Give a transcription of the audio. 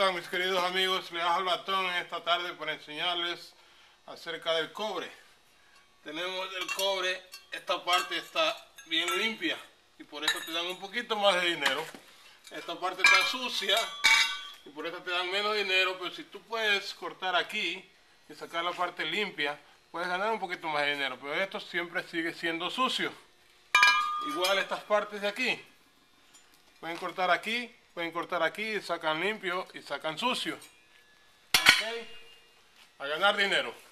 están mis queridos amigos? Les habla Tom esta tarde para enseñarles acerca del cobre. Tenemos el cobre, esta parte está bien limpia y por eso te dan un poquito más de dinero. Esta parte está sucia y por eso te dan menos dinero, pero si tú puedes cortar aquí y sacar la parte limpia, puedes ganar un poquito más de dinero, pero esto siempre sigue siendo sucio. Igual estas partes de aquí, pueden cortar aquí, pueden cortar aquí, y sacan limpio y sacan sucio. ¿Okay? A ganar dinero.